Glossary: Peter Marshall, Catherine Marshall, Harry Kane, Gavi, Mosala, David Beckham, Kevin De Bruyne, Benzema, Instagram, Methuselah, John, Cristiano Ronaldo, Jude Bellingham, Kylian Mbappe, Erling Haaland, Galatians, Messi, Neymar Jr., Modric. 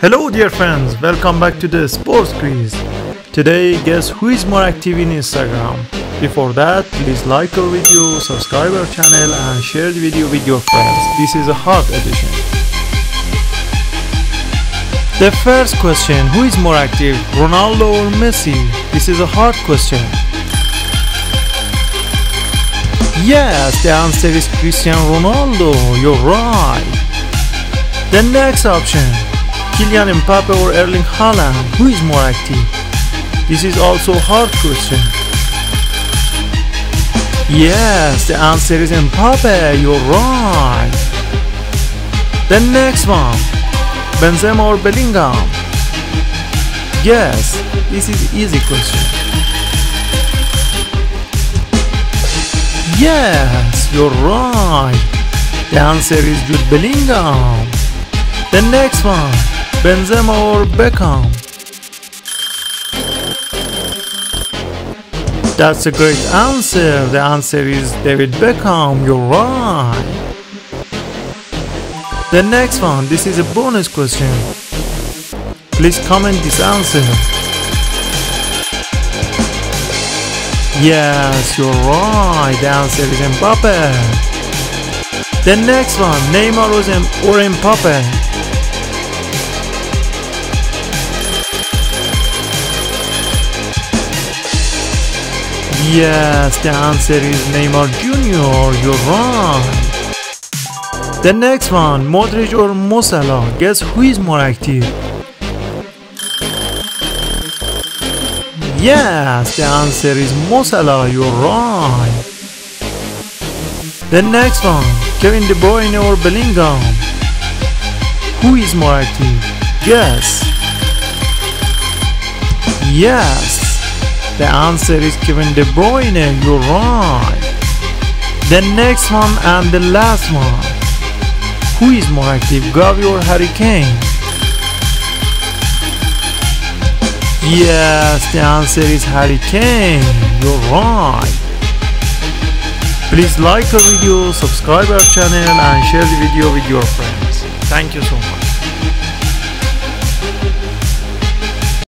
Hello dear friends, welcome back to the sports quiz. Today, guess who is more active in Instagram. Before that, please like our video, subscribe our channel and share the video with your friends. This is a hard edition. The first question, who is more active, Ronaldo or Messi? This is a hard question. Yes, the answer is Cristiano Ronaldo, you're right. The next option, Kylian Mbappe or Erling Haaland, who is more active? This is also a hard question. Yes, the answer is Mbappe, you're right. The next one, Benzema or Bellingham? Yes, this is easy question. Yes, you're right. The answer is Jude Bellingham. The next one, Benzema or Beckham? That's a great answer. The answer is David Beckham. You're right. The next one. This is a bonus question. Please comment this answer. Yes, you're right. The answer is Mbappe. The next one. Neymar or Mbappe? Yes, the answer is Neymar Jr., you're right. The next one, Modric or Mosala? Guess who is more active? Yes, the answer is Mosala, you're right. The next one, Kevin De Bruyne or Bellingham? Who is more active? Guess. Yes. The answer is Kevin De Bruyne, you're right. The next one and the last one. Who is more active, Gavi or Harry Kane? Yes, the answer is Harry Kane, you're right. Please like our video, subscribe our channel and share the video with your friends. Thank you so much.